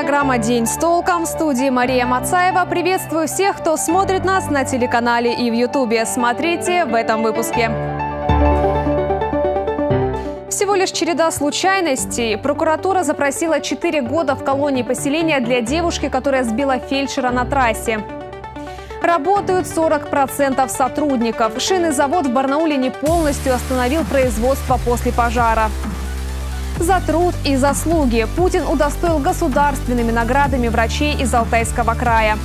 программа «День с толком». В студии Мария Мацаева. Приветствую всех, кто смотрит нас на телеканале и в Ютубе. Смотрите в этом выпуске. Всего лишь череда случайностей. Прокуратура запросила 4 года в колонии поселения для девушки, которая сбила фельдшера на трассе. Работают 40% сотрудников. Шинный завод в Барнауле не полностью остановил производство после пожара. За труд и заслуги Путин удостоил государственными наградами врачей из Алтайского края.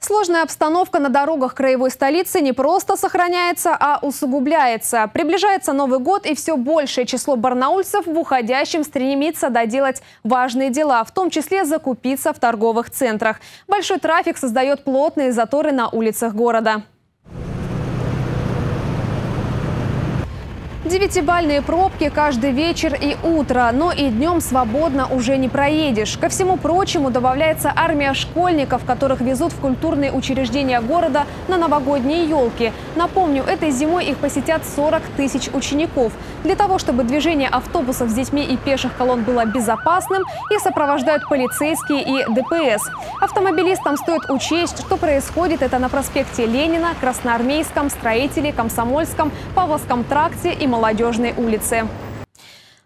Сложная обстановка на дорогах краевой столицы не просто сохраняется, а усугубляется. Приближается Новый год, и все большее число барнаульцев в уходящем стремится доделать важные дела, в том числе закупиться в торговых центрах. Большой трафик создает плотные заторы на улицах города. Девятибальные пробки каждый вечер и утро, но и днем свободно уже не проедешь. Ко всему прочему добавляется армия школьников, которых везут в культурные учреждения города на новогодние елки. Напомню, этой зимой их посетят 40 000 учеников. Для того, чтобы движение автобусов с детьми и пеших колонн было безопасным, их сопровождают полицейские и ДПС. Автомобилистам стоит учесть, что происходит это на проспекте Ленина, Красноармейском, Строителей, Комсомольском, Павловском тракте и Молодежной улице.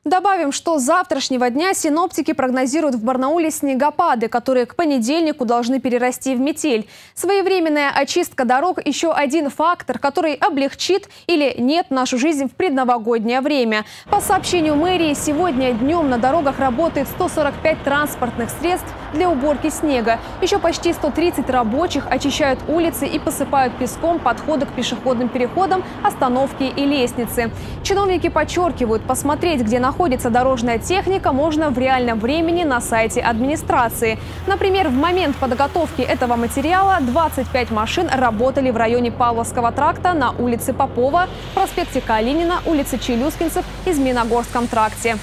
Добавим, что с завтрашнего дня синоптики прогнозируют в Барнауле снегопады, которые к понедельнику должны перерасти в метель. Своевременная очистка дорог – еще один фактор, который облегчит или нет нашу жизнь в предновогоднее время. По сообщению мэрии, сегодня днем на дорогах работает 145 транспортных средств для уборки снега. Еще почти 130 рабочих очищают улицы и посыпают песком подходы к пешеходным переходам, остановки и лестницы. Чиновники подчеркивают, посмотреть, где находится дорожная техника, можно в реальном времени на сайте администрации. Например, в момент подготовки этого материала 25 машин работали в районе Павловского тракта, на улице Попова, проспекте Калинина, улице Челюскинцев и Змеиногорском тракте.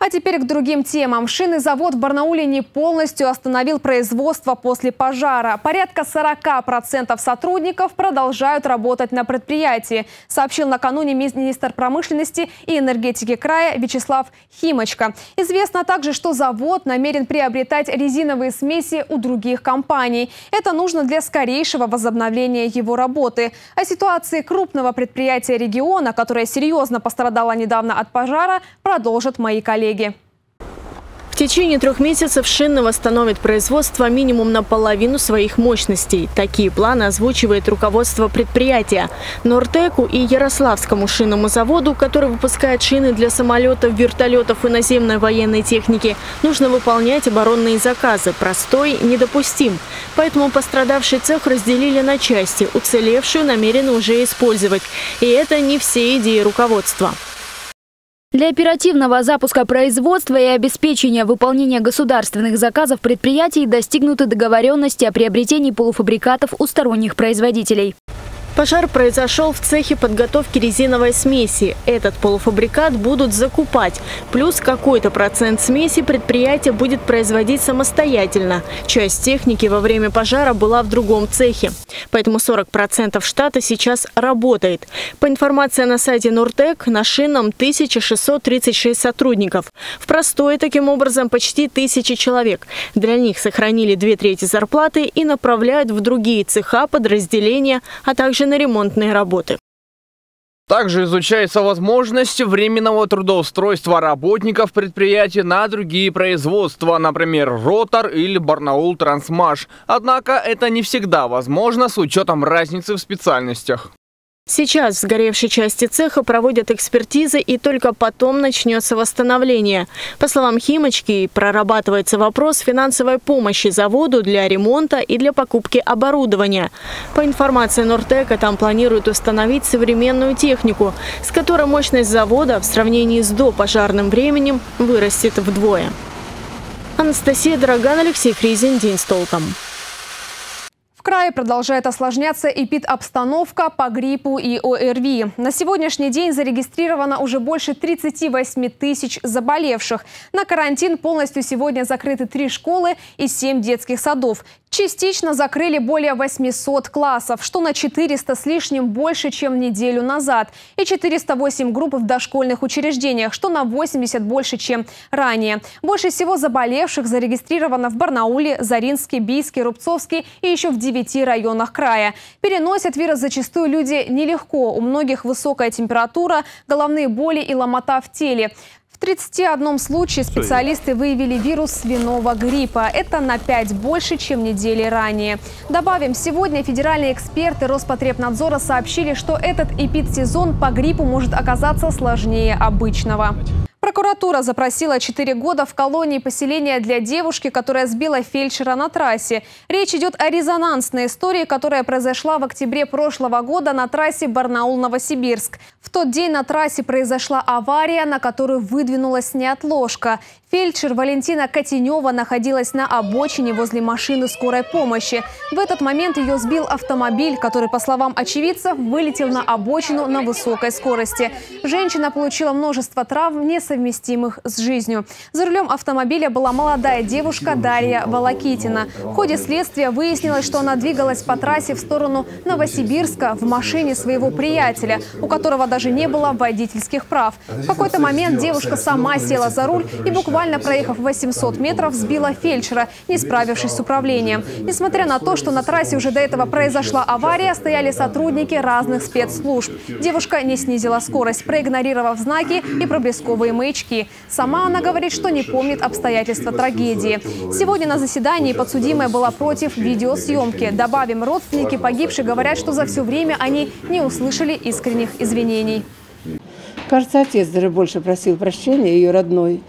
А теперь к другим темам. Шинный завод в Барнауле не полностью остановил производство после пожара. Порядка 40% сотрудников продолжают работать на предприятии, сообщил накануне министр промышленности и энергетики края Вячеслав Химочка. Известно также, что завод намерен приобретать резиновые смеси у других компаний. Это нужно для скорейшего возобновления его работы. О ситуации крупного предприятия региона, которое серьезно пострадало недавно от пожара, продолжат мои коллеги. В течение 3 месяцев «Шинный» восстановит производство минимум на половину своих мощностей. Такие планы озвучивает руководство предприятия. Нортеку и Ярославскому шинному заводу, который выпускает шины для самолетов, вертолетов и наземной военной техники, нужно выполнять оборонные заказы. Простой недопустим. Поэтому пострадавший цех разделили на части. Уцелевшую намерены уже использовать. И это не все идеи руководства. Для оперативного запуска производства и обеспечения выполнения государственных заказов предприятий достигнуты договоренности о приобретении полуфабрикатов у сторонних производителей. Пожар произошел в цехе подготовки резиновой смеси. Этот полуфабрикат будут закупать. Плюс какой-то процент смеси предприятие будет производить самостоятельно. Часть техники во время пожара была в другом цехе. Поэтому 40% штата сейчас работает. По информации на сайте Нортек, на шинном 1636 сотрудников. В простое таким образом почти 1000 человек. Для них сохранили 2/3 зарплаты и направляют в другие цеха, подразделения, а также на ремонтные работы. Также изучается возможность временного трудоустройства работников предприятия на другие производства, например, Ротор или Барнаултрансмаш. Однако это не всегда возможно с учетом разницы в специальностях. Сейчас в сгоревшей части цеха проводят экспертизы, и только потом начнется восстановление. По словам Химочки, прорабатывается вопрос финансовой помощи заводу для ремонта и для покупки оборудования. По информации Нортека, там планируют установить современную технику, с которой мощность завода в сравнении с допожарным временем вырастет вдвое. Анастасия Дороган, Алексей Фризин. День с толком. В крае продолжает осложняться эпидобстановка по гриппу и ОРВИ. На сегодняшний день зарегистрировано уже больше 38 000 заболевших. На карантин полностью сегодня закрыты 3 школы и 7 детских садов. Частично закрыли более 800 классов, что на 400 с лишним больше, чем неделю назад, и 408 групп в дошкольных учреждениях, что на 80 больше, чем ранее. Больше всего заболевших зарегистрировано в Барнауле, Заринске, Бийске, Рубцовске и еще в 9 районах края. Переносят вирус зачастую люди нелегко, у многих высокая температура, головные боли и ломота в теле. В 31 случае специалисты выявили вирус свиного гриппа. Это на 5 больше, чем недели ранее. Добавим, сегодня федеральные эксперты Роспотребнадзора сообщили, что этот эпидсезон по гриппу может оказаться сложнее обычного. Прокуратура запросила 4 года в колонии поселения для девушки, которая сбила фельдшера на трассе. Речь идет о резонансной истории, которая произошла в октябре прошлого года на трассе Барнаул-Новосибирск. В тот день на трассе произошла авария, на которую выдвинулась неотложка. Фельдшер Валентина Котенева находилась на обочине возле машины скорой помощи. В этот момент ее сбил автомобиль, который, по словам очевидцев, вылетел на обочину на высокой скорости. Женщина получила множество травм, несовместимых с жизнью. За рулем автомобиля была молодая девушка Дарья Волокитина. В ходе следствия выяснилось, что она двигалась по трассе в сторону Новосибирска в машине своего приятеля, у которого даже не было водительских прав. В какой-то момент девушка сама села за руль и буквально проехав 800 метров, сбила фельдшера, не справившись с управлением. Несмотря на то, что на трассе уже до этого произошла авария, стояли сотрудники разных спецслужб. Девушка не снизила скорость, проигнорировав знаки и проблесковые маячки. Сама она говорит, что не помнит обстоятельства трагедии. Сегодня на заседании подсудимая была против видеосъемки. Добавим, родственники погибших говорят, что за все время они не услышали искренних извинений. Кажется, отец даже больше просил прощения ее родной.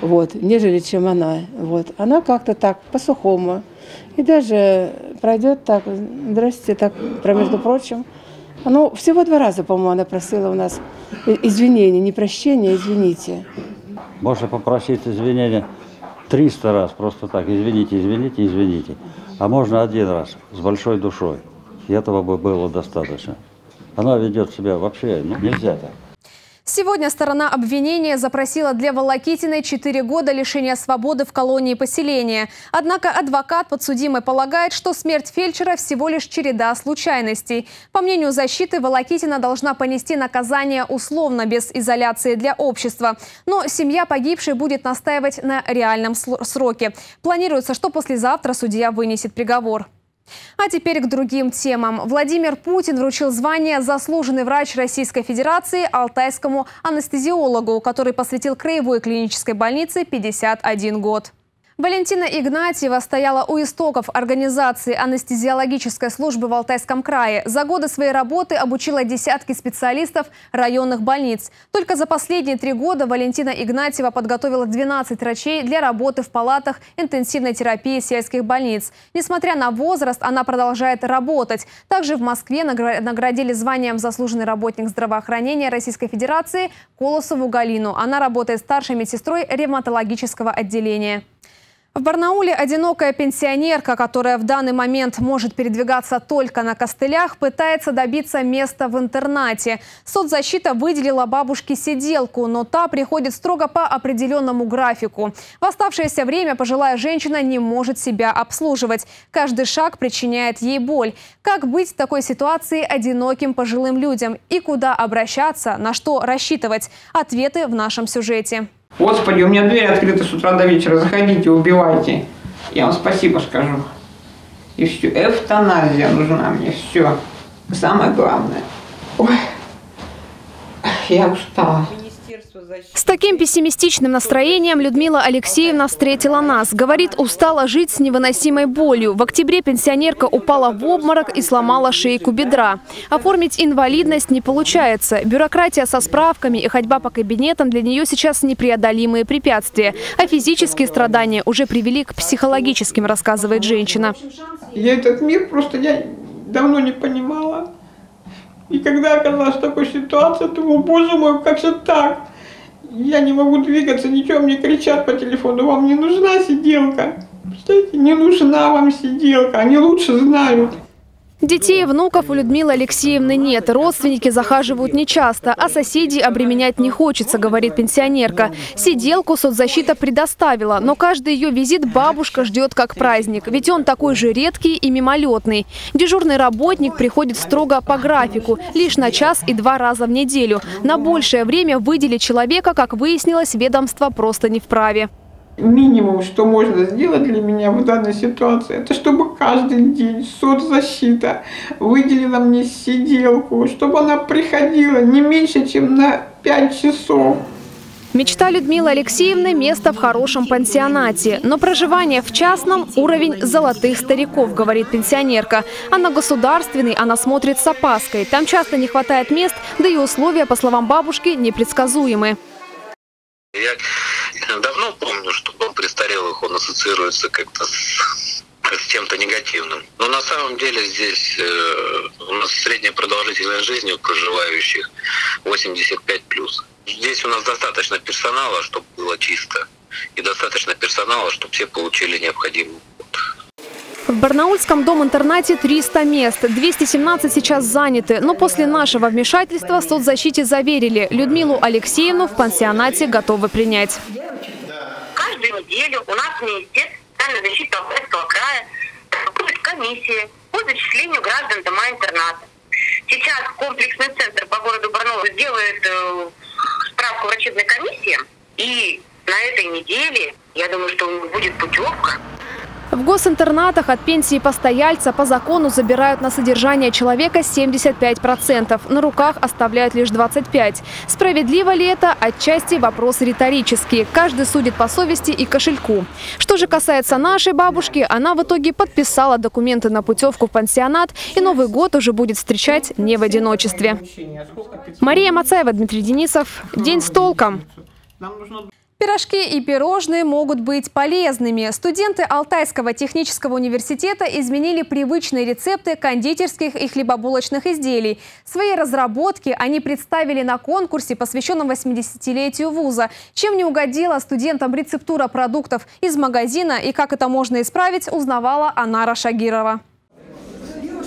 Вот, нежели чем она. Вот. Она как-то так, по-сухому. И даже пройдет так, здрасте, так, между прочим. Ну, всего 2 раза, по-моему, она просила у нас извинения, не прощения, извините. Можно попросить извинения 300 раз, просто так, извините, извините, извините. А можно 1 раз, с большой душой. И этого бы было достаточно. Она ведет себя вообще, нельзя так. Сегодня сторона обвинения запросила для Волокитиной 4 года лишения свободы в колонии поселения. Однако адвокат подсудимой полагает, что смерть фельдшера всего лишь череда случайностей. По мнению защиты, Волокитина должна понести наказание условно, без изоляции для общества. Но семья погибшей будет настаивать на реальном сроке. Планируется, что послезавтра судья вынесет приговор. А теперь к другим темам. Владимир Путин вручил звание «Заслуженный врач Российской Федерации» алтайскому анестезиологу, который посвятил краевой клинической больнице 51 год. Валентина Игнатьева стояла у истоков организации анестезиологической службы в Алтайском крае. За годы своей работы обучила десятки специалистов районных больниц. Только за последние 3 года Валентина Игнатьева подготовила 12 врачей для работы в палатах интенсивной терапии сельских больниц. Несмотря на возраст, она продолжает работать. Также в Москве наградили званием «Заслуженный работник здравоохранения Российской Федерации» Колосову Галину. Она работает старшей медсестрой ревматологического отделения. В Барнауле одинокая пенсионерка, которая в данный момент может передвигаться только на костылях, пытается добиться места в интернате. Соцзащита выделила бабушке сиделку, но та приходит строго по определенному графику. В оставшееся время пожилая женщина не может себя обслуживать. Каждый шаг причиняет ей боль. Как быть в такой ситуации одиноким пожилым людям? И куда обращаться, на что рассчитывать? Ответы в нашем сюжете. Господи, у меня дверь открыта с утра до вечера, заходите, убивайте. Я вам спасибо скажу. И все, эвтаназия нужна мне, все. Самое главное. Ой, я устала. С таким пессимистичным настроением Людмила Алексеевна встретила нас. Говорит, устала жить с невыносимой болью. В октябре пенсионерка упала в обморок и сломала шейку бедра. Оформить инвалидность не получается. Бюрократия со справками и ходьба по кабинетам для нее сейчас непреодолимые препятствия. А физические страдания уже привели к психологическим, рассказывает женщина. Я этот мир просто давно не понимала. И когда оказалась в такой ситуации, думаю, боже мой, как же так? Я не могу двигаться, ничего, мне кричат по телефону, вам не нужна сиделка. Представляете, не нужна вам сиделка, они лучше знают. Детей и внуков у Людмилы Алексеевны нет. Родственники захаживают нечасто, а соседей обременять не хочется, говорит пенсионерка. Сиделку соцзащита предоставила, но каждый ее визит бабушка ждет как праздник, ведь он такой же редкий и мимолетный. Дежурный работник приходит строго по графику, лишь на час и 2 раза в неделю. На большее время выделить человека, как выяснилось, ведомство просто не вправе. Минимум, что можно сделать для меня в данной ситуации, это чтобы каждый день соцзащита выделила мне сиделку, чтобы она приходила не меньше, чем на 5 часов. Мечта Людмилы Алексеевны – место в хорошем пансионате. Но проживание в частном – уровень золотых стариков, говорит пенсионерка. А на государственный она смотрит с опаской. Там часто не хватает мест, да и условия, по словам бабушки, непредсказуемы. Я давно помню, что дом престарелых, он ассоциируется как-то с чем-то негативным. Но на самом деле здесь у нас средняя продолжительность жизни у проживающих 85+. Здесь у нас достаточно персонала, чтобы было чисто, и достаточно персонала, чтобы все получили необходимую помощь. В Барнаульском дом-интернате 300 мест, 217 сейчас заняты. Но после нашего вмешательства соцзащите заверили, Людмилу Алексеевну в пансионате готовы принять. Каждую неделю у нас вместе социальная защита Алтайского края проходит комиссия по зачислению граждан дома-интерната. Сейчас комплексный центр по городу Барнаул делает справку врачебной комиссии, и на этой неделе, я думаю, что у них будет путевка. В госинтернатах от пенсии постояльца по закону забирают на содержание человека 75%, на руках оставляют лишь 25%. Справедливо ли это? Отчасти вопрос риторический. Каждый судит по совести и кошельку. Что же касается нашей бабушки, она в итоге подписала документы на путевку в пансионат и Новый год уже будет встречать не в одиночестве. Мария Мацаева, Дмитрий Денисов. День с толком. Пирожки и пирожные могут быть полезными. Студенты Алтайского технического университета изменили привычные рецепты кондитерских и хлебобулочных изделий. Свои разработки они представили на конкурсе, посвященном 80-летию вуза. Чем не угодила студентам рецептура продуктов из магазина и как это можно исправить, узнавала Анара Шагирова.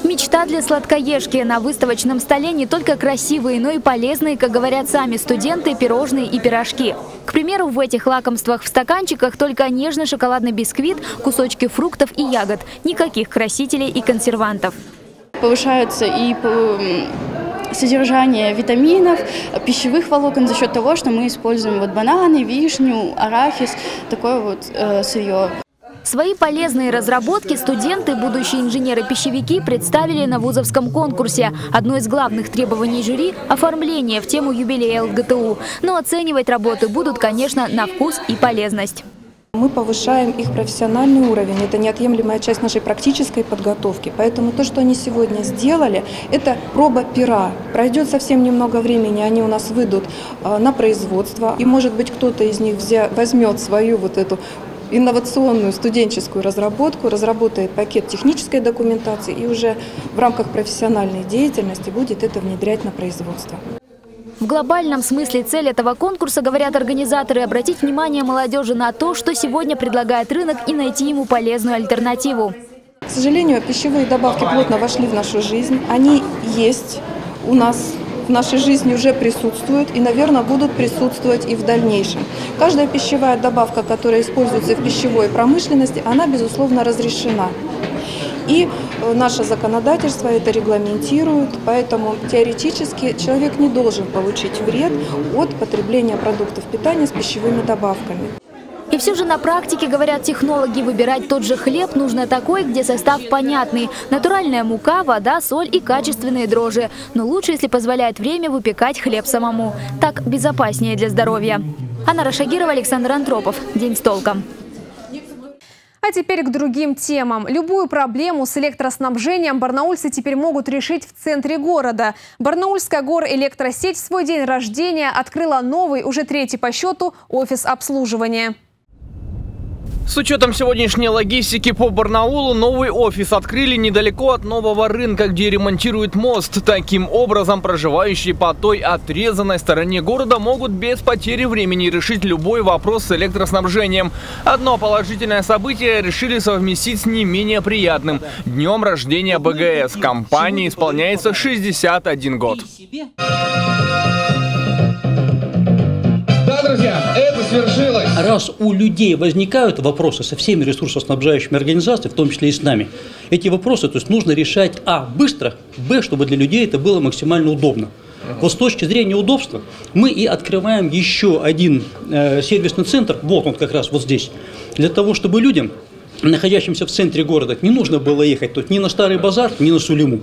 Мечта для сладкоежки. На выставочном столе не только красивые, но и полезные, как говорят сами студенты, пирожные и пирожки. К примеру, в этих лакомствах в стаканчиках только нежный шоколадный бисквит, кусочки фруктов и ягод. Никаких красителей и консервантов. Повышаются и содержание витаминов, пищевых волокон за счет того, что мы используем вот бананы, вишню, арахис, такое вот сырье. Свои полезные разработки студенты, будущие инженеры-пищевики, представили на вузовском конкурсе. Одно из главных требований жюри – оформление в тему юбилея ЛГТУ. Но оценивать работы будут, конечно, на вкус и полезность. Мы повышаем их профессиональный уровень. Это неотъемлемая часть нашей практической подготовки. Поэтому то, что они сегодня сделали, это проба пера. Пройдет совсем немного времени, они у нас выйдут на производство. И, может быть, кто-то из них возьмет свою вот эту инновационную студенческую разработку, разработает пакет технической документации и уже в рамках профессиональной деятельности будет это внедрять на производство. В глобальном смысле цель этого конкурса, говорят организаторы, обратить внимание молодежи на то, что сегодня предлагает рынок, и найти ему полезную альтернативу. К сожалению, пищевые добавки плотно вошли в нашу жизнь. Они есть у нас. В нашей жизни уже присутствуют и, наверное, будут присутствовать и в дальнейшем. Каждая пищевая добавка, которая используется в пищевой промышленности, она, безусловно, разрешена. И наше законодательство это регламентирует, поэтому теоретически человек не должен получить вред от потребления продуктов питания с пищевыми добавками. И все же на практике, говорят технологи, выбирать тот же хлеб нужно такой, где состав понятный. Натуральная мука, вода, соль и качественные дрожжи. Но лучше, если позволяет время, выпекать хлеб самому. Так безопаснее для здоровья. Анара Шагирова, Александр Антропов. День с толком. А теперь к другим темам. Любую проблему с электроснабжением барнаульцы теперь могут решить в центре города. Барнаульская горэлектросеть в свой день рождения открыла новый, уже 3-й по счету, офис обслуживания. С учетом сегодняшней логистики по Барнаулу новый офис открыли недалеко от нового рынка, где ремонтируют мост. Таким образом, проживающие по той отрезанной стороне города могут без потери времени решить любой вопрос с электроснабжением. Одно положительное событие решили совместить с не менее приятным – днем рождения БГЭС. Компании исполняется 61 год. Друзья, это свершилось. Раз у людей возникают вопросы со всеми ресурсоснабжающими организациями, в том числе и с нами, эти вопросы, то есть, нужно решать быстро, чтобы для людей это было максимально удобно. Вот с точки зрения удобства мы и открываем еще один сервисный центр, вот он как раз вот здесь, для того, чтобы людям, находящимся в центре города, не нужно было ехать тут ни на Старый базар, ни на Сулиму.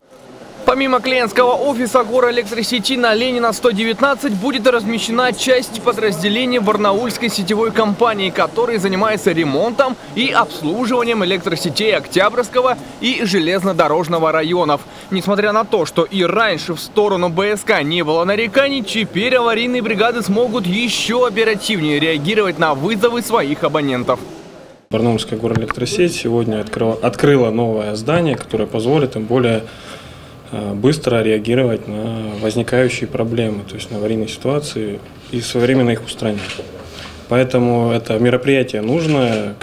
Помимо клиентского офиса горэлектросети на Ленина 119 будет размещена часть подразделения Барнаульской сетевой компании, которая занимается ремонтом и обслуживанием электросетей Октябрьского и Железнодорожного районов. Несмотря на то, что и раньше в сторону БСК не было нареканий, теперь аварийные бригады смогут еще оперативнее реагировать на вызовы своих абонентов. Барнаульская горэлектросеть сегодня открыла новое здание, которое позволит им более быстро реагировать на возникающие проблемы, то есть на аварийные ситуации и своевременно их устранять. Поэтому это мероприятие нужно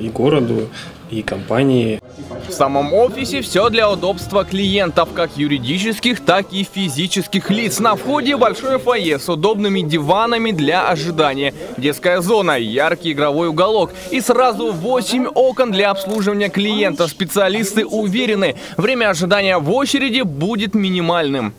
и городу, и компании. В самом офисе все для удобства клиентов, как юридических, так и физических лиц. На входе большое фойе с удобными диванами для ожидания, детская зона, яркий игровой уголок и сразу 8 окон для обслуживания клиента. Специалисты уверены, время ожидания в очереди будет минимальным.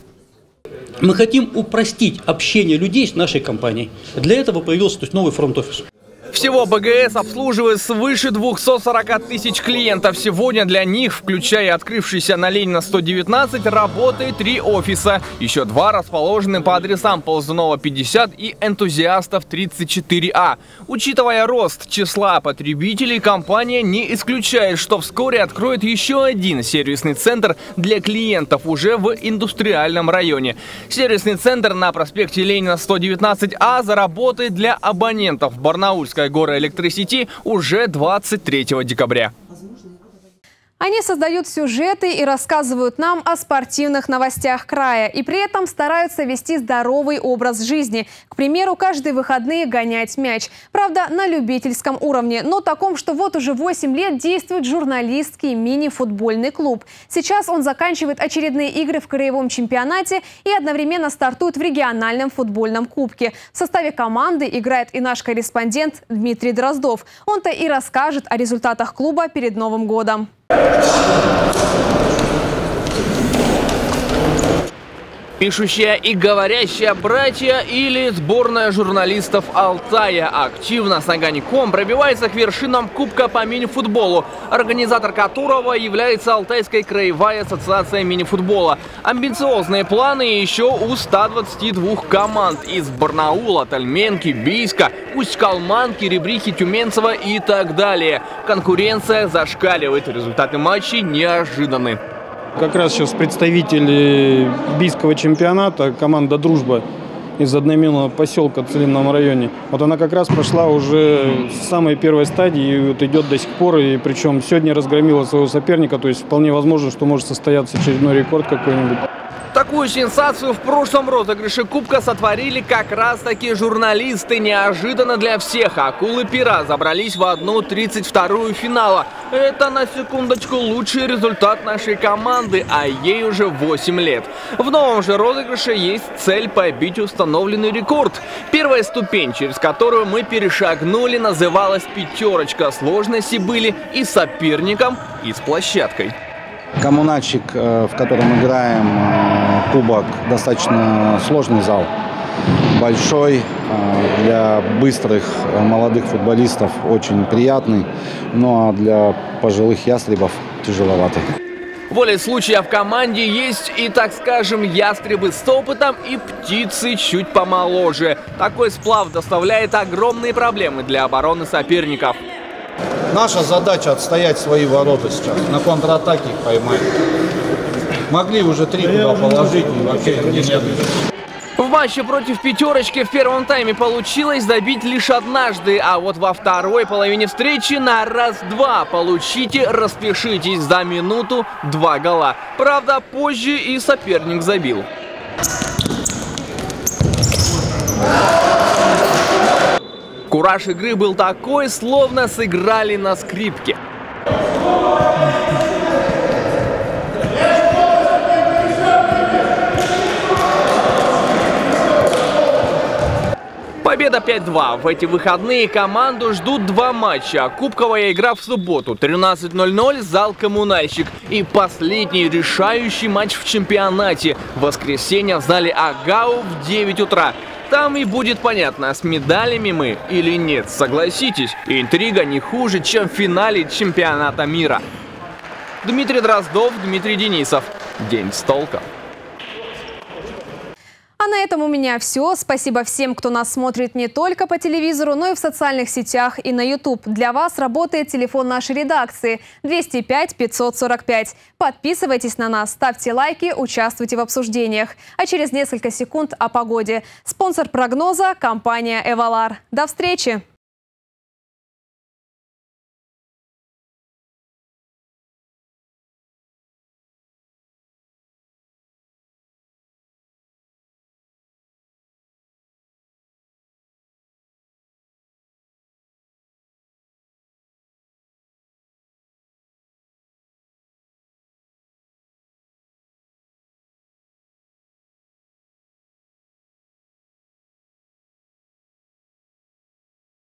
Мы хотим упростить общение людей с нашей компанией. Для этого появился новый фронт-офис. Всего БГС обслуживает свыше 240 тысяч клиентов. Сегодня для них, включая открывшийся на Ленина 119, работает 3 офиса. Еще 2 расположены по адресам Ползунова 50 и Энтузиастов 34А. Учитывая рост числа потребителей, компания не исключает, что вскоре откроет еще один сервисный центр для клиентов уже в индустриальном районе. Сервисный центр на проспекте Ленина 119А заработает для абонентов Барнаульской горэлектросети уже 23 декабря. Они создают сюжеты и рассказывают нам о спортивных новостях края. И при этом стараются вести здоровый образ жизни. К примеру, каждые выходные гонять мяч. Правда, на любительском уровне. Но таком, что вот уже 8 лет действует журналистский мини-футбольный клуб. Сейчас он заканчивает очередные игры в краевом чемпионате и одновременно стартует в региональном футбольном кубке. В составе команды играет и наш корреспондент Дмитрий Дроздов. Он-то и расскажет о результатах клуба перед Новым годом. Пишущая и говорящая братья или сборная журналистов Алтая активно с огоньком пробивается к вершинам кубка по мини-футболу, организатор которого является Алтайская краевая ассоциация мини-футбола. Амбициозные планы еще у 122 команд из Барнаула, Тальменки, Бийска, Усть-Калманки, Ребрихи, Тюменцева и так далее. Конкуренция зашкаливает, результаты матчей неожиданны. Как раз сейчас представители бийского чемпионата, команда «Дружба» из одноименного поселка в Целинном районе. Вот она как раз прошла уже с самой первой стадии и вот идет до сих пор. И причем сегодня разгромила своего соперника, то есть вполне возможно, что может состояться очередной рекорд какой-нибудь. Такую сенсацию в прошлом розыгрыше кубка сотворили как раз таки журналисты. Неожиданно для всех акулы-пера забрались в 1/32 финала. Это, на секундочку, лучший результат нашей команды, а ей уже 8 лет. В новом же розыгрыше есть цель побить установленный рекорд. Первая ступень, через которую мы перешагнули, называлась «пятерочка». Сложности были и с соперником, и с площадкой. Коммунальщик, в котором играем кубок, достаточно сложный зал, большой, для быстрых молодых футболистов очень приятный, но для пожилых ястребов тяжеловатый. Волей случая в команде есть и, так скажем, ястребы с опытом и птицы чуть помоложе. Такой сплав доставляет огромные проблемы для обороны соперников. Наша задача отстоять свои ворота сейчас, на контратаке их поймать. Могли уже 3 куда положить, и вообще не следует. матче против «Пятерочки» в первом тайме получилось добить лишь однажды, а вот во второй половине встречи на раз-два получите, распишитесь, за минуту два гола. Правда, позже и соперник забил. Кураж игры был такой, словно сыграли на скрипке. Победа 5-2. В эти выходные команду ждут два матча. Кубковая игра в субботу. 13:00 зал «Коммунальщик». И последний решающий матч в чемпионате. В воскресенье в зале «Агау» в 9 утра. Там и будет понятно, с медалями мы или нет. Согласитесь, интрига не хуже, чем в финале чемпионата мира. Дмитрий Дроздов, Дмитрий Денисов. День с толком. А на этом у меня все. Спасибо всем, кто нас смотрит не только по телевизору, но и в социальных сетях и на YouTube. Для вас работает телефон нашей редакции 205 545. Подписывайтесь на нас, ставьте лайки, участвуйте в обсуждениях. А через несколько секунд о погоде. Спонсор прогноза – компания «Эвалар». До встречи!